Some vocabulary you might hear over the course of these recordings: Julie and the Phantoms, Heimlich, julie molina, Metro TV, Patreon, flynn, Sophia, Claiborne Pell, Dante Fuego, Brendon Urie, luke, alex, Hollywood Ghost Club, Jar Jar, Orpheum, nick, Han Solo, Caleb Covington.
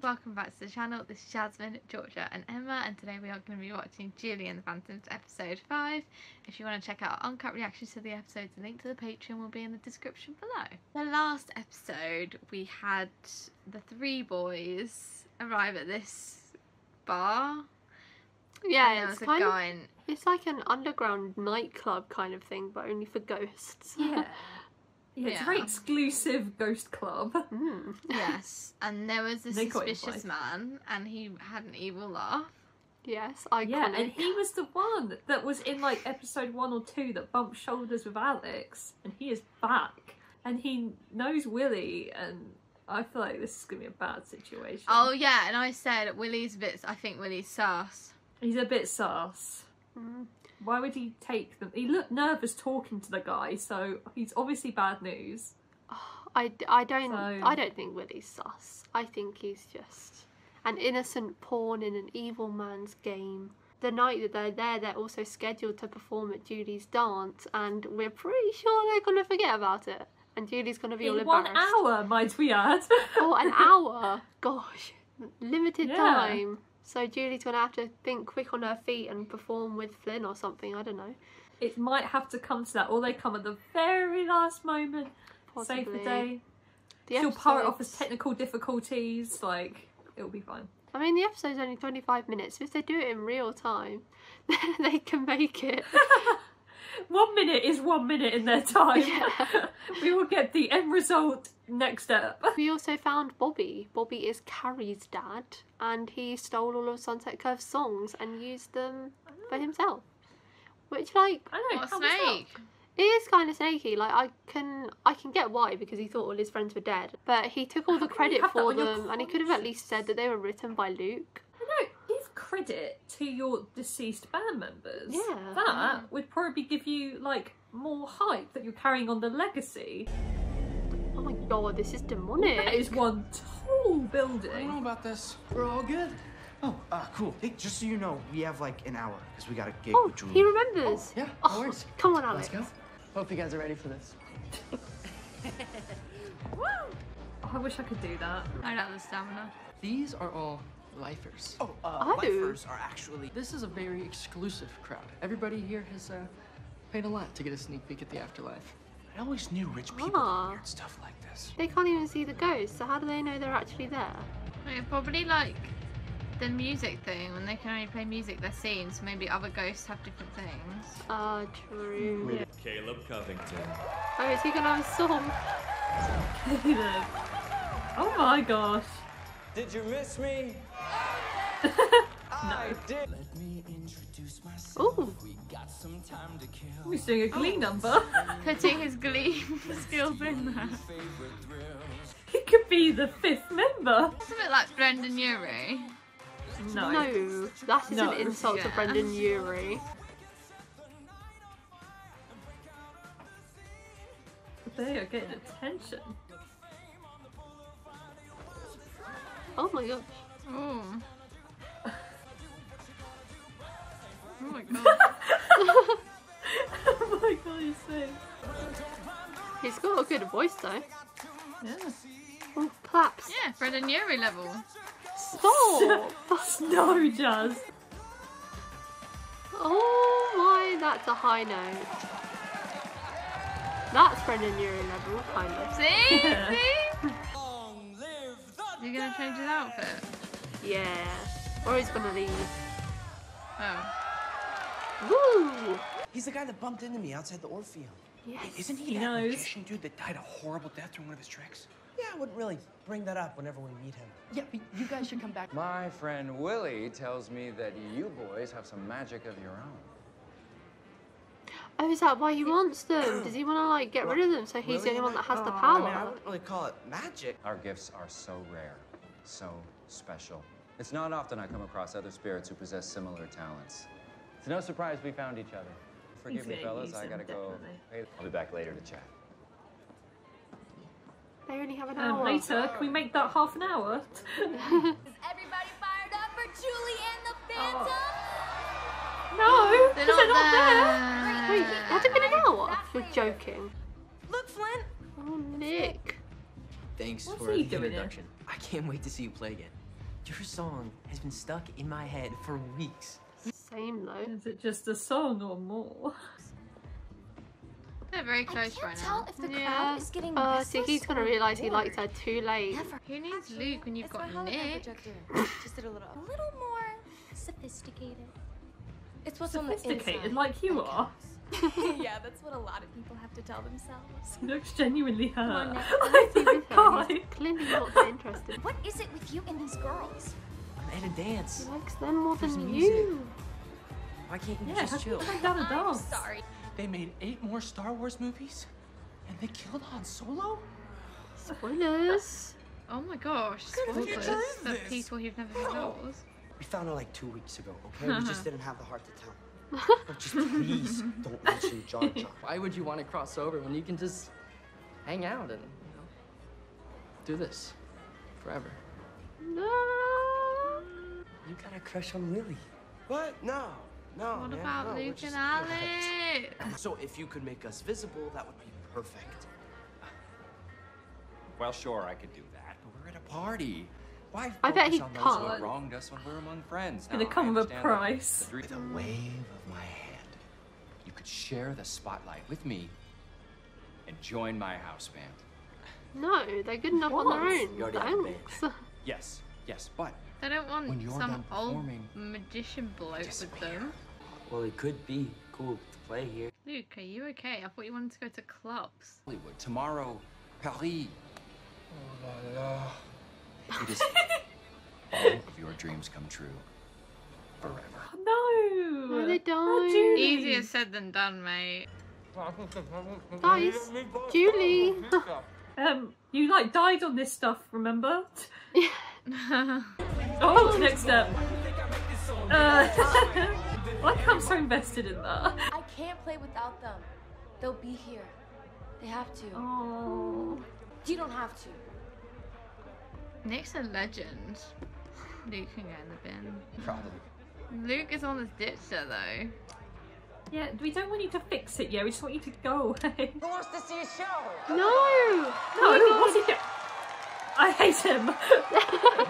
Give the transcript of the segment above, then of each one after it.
and welcome back to the channel. This is Jasmine, Georgia and Emma, and today we are going to be watching Julie and the Phantoms episode 5. If you want to check out our uncut reactions to the episodes, the link to the Patreon will be in the description below. The last episode we had the three boys arrive at this bar. Yeah, it's a guy in... It's like an underground nightclub kind of thing, but only for ghosts. Yeah. Yeah. It's a very exclusive ghost club. Mm. Yes, and there was a suspicious man, and he had an evil laugh. Yes, iconic. Yeah, and he was the one that was in like episode 1 or 2 that bumped shoulders with Alex, and he is back, and he knows Willie, and I feel like this is gonna be a bad situation. Oh yeah, and I said Willie's a bit. I think Willie's sus. He's a bit sus. Mm. Why would he take them? He looked nervous talking to the guy, so he's obviously bad news. Oh, I don't think Willie's sus. I think he's just an innocent pawn in an evil man's game. The night that they're there, they're also scheduled to perform at Julie's dance, and we're pretty sure they're going to forget about it. And Julie's going to be all embarrassed. 1 hour, might we add? Oh, an hour! Gosh, limited time. So Julie's going to have to think quick on her feet and perform with Flynn or something, I don't know. It might have to come to that, or they come at the very last moment. Possibly. Save the day. She'll power it off as technical difficulties, like, it'll be fine. I mean, the episode's only 25 minutes, so if they do it in real time, they can make it. 1 minute is 1 minute in their time. Yeah. We will get the end result next up. We also found Bobby. Bobby is Carrie's dad, and he stole all of Sunset Curve's songs and used them for himself. Which, like, what a snake. It is kind of snaky. Like, I can get why, because he thought all his friends were dead, but he took all the credit for them, and he could have at least said that they were written by Luke. Credit to your deceased band members. Yeah, that would probably give you like more hype that you're carrying on the legacy. Oh my god, this is demonic. That is one tall building. I don't know about this. We're all good. Oh, cool. Hey, just so you know, we have like an hour because we got a gig with Julie. He remembers. Oh, yeah. Oh, come on, Alex. Let's go. Hope you guys are ready for this. Woo! I wish I could do that. I don't have the stamina. These are all lifers. Lifers are actually... This is a very exclusive crowd. Everybody here has paid a lot to get a sneak peek at the afterlife. I always knew rich people did weird stuff like this. They can't even see the ghosts, so how do they know they're actually there? They're probably like the music thing. When they can only play music, they're seen, so maybe other ghosts have different things. Ah, true. Yeah. Caleb Covington. Oh, is he gonna have a song? Caleb. Oh my gosh. Did you miss me? No. I did. Let me introduce myself. Ooh. We got some time to kill. He's doing a Glee number. Putting his Glee skills in there. He could be the 5th member. It's a bit like Brendon Urie. No, that is an insult to Brendon Urie. They are getting attention. Oh my gosh. Oh. Oh my god. Oh my god, he's sick. He's got a good voice though. Yeah. Oh, claps. Yeah, Brendon Urie level. Stop! No, Jazz. Oh my, that's a high note. That's Brendon Urie level, kind of. See? Yeah. See? You're gonna change his outfit? Yeah. Or he's gonna leave. Oh. Woo! He's the guy that bumped into me outside the Orpheum. Yes. Isn't he that magician dude that died a horrible death during one of his tricks? Yeah, I wouldn't really bring that up whenever we meet him. Yeah, but you guys should come back. My friend Willie tells me that you boys have some magic of your own. Oh, is that why he wants them? Does he want to like get rid of them so he's the only one that has the power? I mean, I wouldn't really call it magic. Our gifts are so rare, so special. It's not often I come across other spirits who possess similar talents. It's no surprise we found each other. Forgive me, fellas, I gotta go. I'll be back later to chat. They only have an hour. Later, can we make that half an hour? Is everybody fired up for Julie and the Phantoms? Oh. No, they're not there. Wait, has it been an hour? You're joking. Look, Flynn. Oh, Nick. Thanks for the introduction. I can't wait to see you play again. Your song has been stuck in my head for weeks. Same though. Is it just a song or more? They're very close right now. If the crowd is getting Siggy's gonna realise he likes her too late. Never. Who needs Luke when you've got Nick? Just did a little more sophisticated. It's what's on the inside. Sophisticated like you are. Yeah, that's what a lot of people have to tell themselves. Looks genuinely hurt. Clearly not that interested. What is it with you and these girls? I'm at a dance. He likes them more than you. Why can't you just chill? I'm sorry. They made 8 more Star Wars movies, and they killed Han Solo? Spoilers. Oh my gosh, spoilers for people who've never seen Star Wars. We found her like 2 weeks ago, okay? We just didn't have the heart to tell. But just please don't mention Jar Jar. Why would you want to cross over when you can just hang out and, you know, do this forever? No. You got a crush on Lily. What? No. No. What about Luke and Alex? So if you could make us visible, that would be perfect. Well, sure, I could do that. But we're at a party. Why focus on those who wronged us when we're among friends? Now, gonna come with a price. With a wave of my hand, you could share the spotlight with me and join my house band. No, they're good enough on their own. You're thanks. Yes, yes, but I don't want some old magician bloke with them. Well, it could be cool to play here. Luke, are you okay? I thought you wanted to go to clubs. Hollywood, tomorrow, Paris. Oh la la. It is all of your dreams come true forever. No! No, they don't. Easier said than done, mate. Guys, Julie! You like died on this stuff, remember? Oh, next step. Like I'm so invested in that. I can't play without them. They'll be here. They have to. Oh. You don't have to. Nick's a legend. Luke can go in the bin. Probably. Luke is on his ditcher though. Yeah, we don't want you to fix it, yeah, we just want you to go away. Who wants to see a show? No! No, what's he doing? I hate him. No,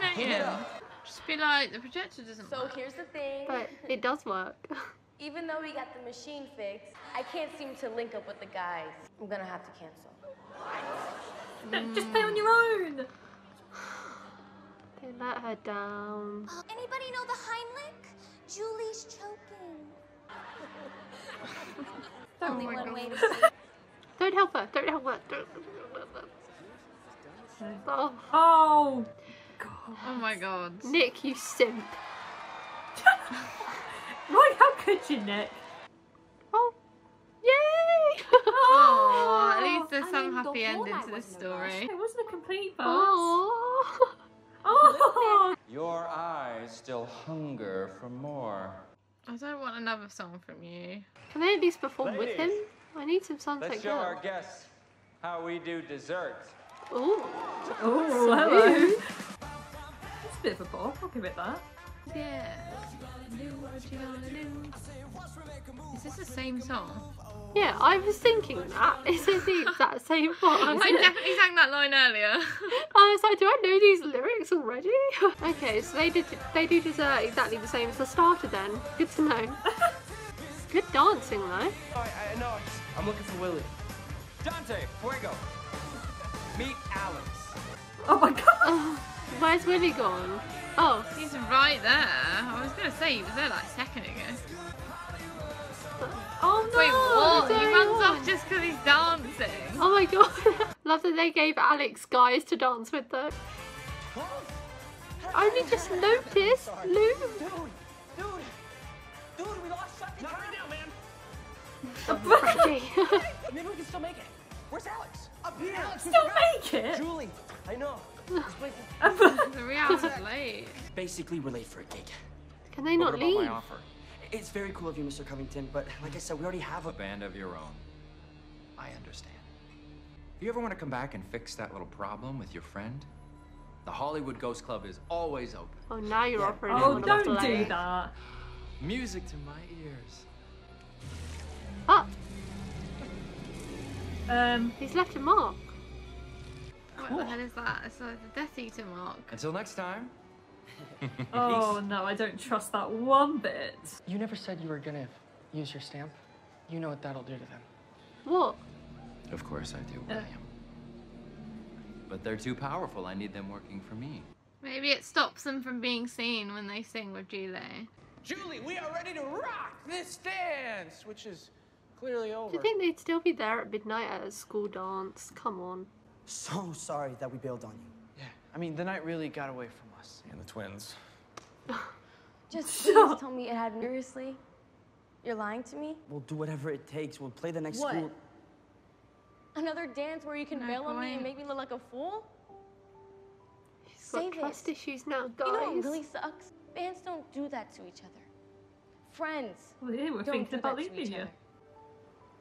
not him. Just be like, the projector doesn't work. So here's the thing. But it does work. Even though we got the machine fixed, I can't seem to link up with the guys. I'm gonna have to cancel. No, just play on your own! They let her down. Anybody know the Heimlich? Julie's choking. Only one way to see. Don't help her, don't help her. Don't. Oh God. Oh my God. Nick, you simp. Right, how could you, Nick? Oh. Yay! Oh, at least there's some happy ending to this story. It wasn't a complete bust. Oh. Oh. Your eyes still hunger for more. I don't want another song from you. Can they at least perform with him? I need some songs like that. Let's show our guests how we do dessert. Ooh. Oh, hello. It's a bit of a bop. I'll give it that. Yeah. Is this the same song? Yeah, I was thinking that. Is it the exact same one? I definitely sang that line earlier. I was like, do I know these lyrics already? Okay, so they do dessert exactly the same as the starter then. Good to know. Good dancing though. I know. I'm looking for Willie. Dante, Fuego. Meet Alex. Oh my God. Where's Willie gone? Oh, he's right there. I was going to say he was there like a second ago. Oh no! Wait, what? He runs off just because he's dancing. Oh my God. Love that they gave Alex guys to dance with them. I only just noticed Luke. Dude, we lost shot. Not right now, man. Maybe we can still make it. Where's Alex? Up here. Alex, still make it. Julie, I know. Basically, we're late for a gig. Can they not leave? My offer? It's very cool of you, Mr. Covington, but like I said, we already have a band of your own. I understand. If you ever want to come back and fix that little problem with your friend, the Hollywood Ghost Club is always open. Oh, now you're offering. Oh, don't do that. Music to my ears. He's left a mark. Cool. What the hell is that? It's like the Death Eater mark. Until next time. Oh no, I don't trust that one bit. You never said you were gonna use your stamp. You know what that'll do to them. What? Of course I do, William. But they're too powerful. I need them working for me. Maybe it stops them from being seen when they sing with Julie. Julie, we are ready to rock this dance, which is clearly over. Do you think they'd still be there at midnight at a school dance? Come on. So sorry that we bailed on you. Yeah, I mean, the night really got away from us. And the twins. Just tell me it happened. Seriously? You're lying to me? We'll do whatever it takes. We'll play the next school. Another dance where you can bail on me and make me look like a fool? She's got trust issues now, guys. You know what really sucks? Fans don't do that to each other. Friends don't do that to each other.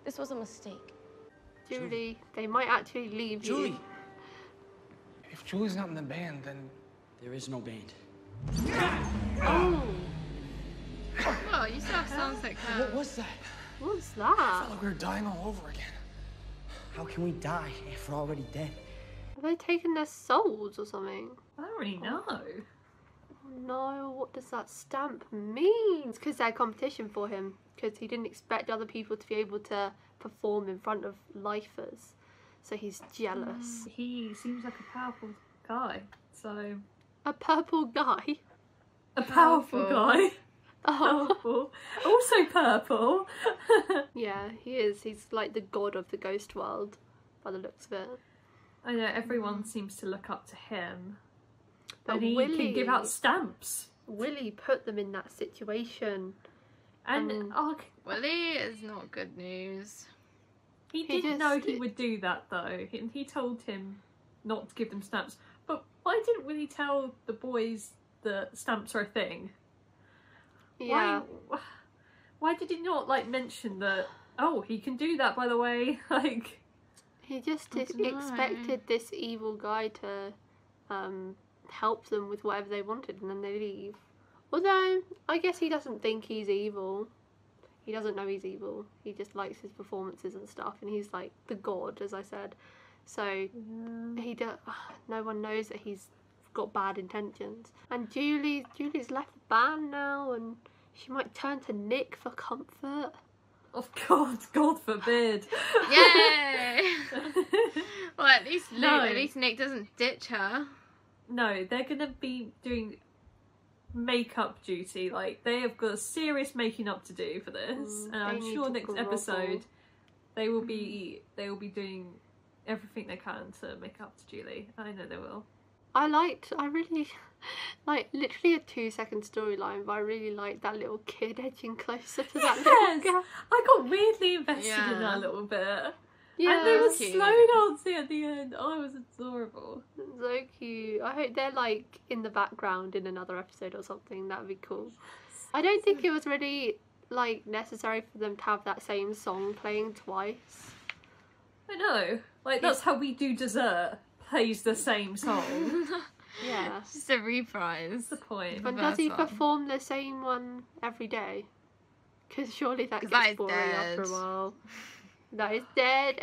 This was a mistake. Julie, they might actually leave you. Julie! If Julie's not in the band, then... There is no band. Oh! Whoa, you still have sounds like that. What was that? What was that? I felt like we were dying all over again. How can we die if we're already dead? Are they taking their souls or something? I don't really know. No, what does that stamp mean? Because they're competition for him. Because he didn't expect other people to be able to perform in front of lifers. So he's jealous. He seems like a powerful guy, so... A purple guy? A powerful guy. Oh. Purple. Also purple. Yeah, he is. He's like the god of the ghost world, by the looks of it. I know, everyone seems to look up to him. But he can give out stamps. Willie put them in that situation. And Willie is not good news. He didn't know he would do that, though. He told him not to give them stamps. But why didn't Willie tell the boys that stamps are a thing? Yeah. Why did he not, like, mention that, oh, he can do that, by the way? Like... He just expected this evil guy to help them with whatever they wanted, and then they leave. Although, I guess he doesn't think he's evil. He doesn't know he's evil. He just likes his performances and stuff, and he's like the god, as I said. So, no one knows that he's got bad intentions. And Julie's left the band now, and she might turn to Nick for comfort. Of course, God forbid. Yay! Well, at least Nick doesn't ditch her. No, they're gonna be doing makeup duty. Like, they have got a serious making up to do for this, and I'm sure next episode they will be doing everything they can to make up to Julie. I know they will. I really like literally a 2-second storyline, but I really liked that little kid edging closer to that little girl. I got weirdly invested in that little bit. Yeah, and they were slow dancing at the end. Oh, it was adorable. So cute. I hope they're like in the background in another episode or something. That'd be cool. I don't think it was really like necessary for them to have that same song playing twice. I know. Like that's how we do dessert. Plays the same song. Yeah. It's just a reprise. That's the point. But does he perform the same one every day? Because surely that gets boring after a while. That is dead.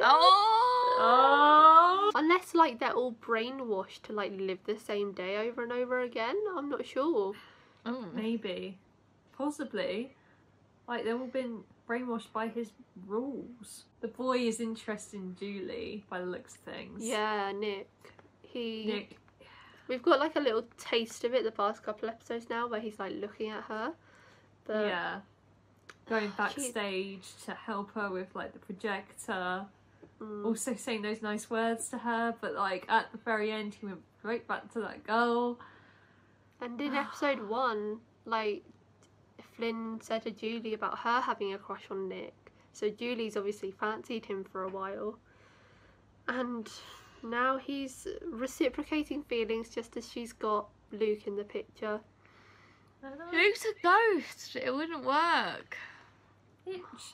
Oh! Unless like they're all brainwashed to like live the same day over and over again. I'm not sure. Oh, maybe. Possibly. Like they've all been brainwashed by his rules. The boy is interested in Julie by the looks of things. Yeah, Nick. Nick. We've got like a little taste of it the past couple episodes now where he's like looking at her. But... Yeah. Going backstage to help her with like the projector. Also saying those nice words to her, but like at the very end he went right back to that girl. And in episode 1, like Flynn said to Julie about her having a crush on Nick. So Julie's obviously fancied him for a while. And now he's reciprocating feelings just as she's got Luke in the picture. Luke's a ghost. It wouldn't work.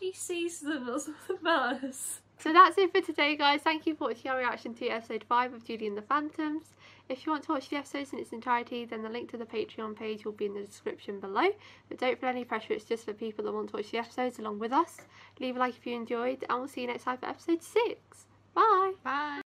She sees them. That's what matters. So that's it for today, guys. Thank you for watching our reaction to episode 5 of Julie and the Phantoms. If you want to watch the episodes in its entirety, then the link to the Patreon page will be in the description below. But don't feel any pressure, it's just for people that want to watch the episodes along with us. Leave a like if you enjoyed, and we'll see you next time for episode 6. Bye! Bye!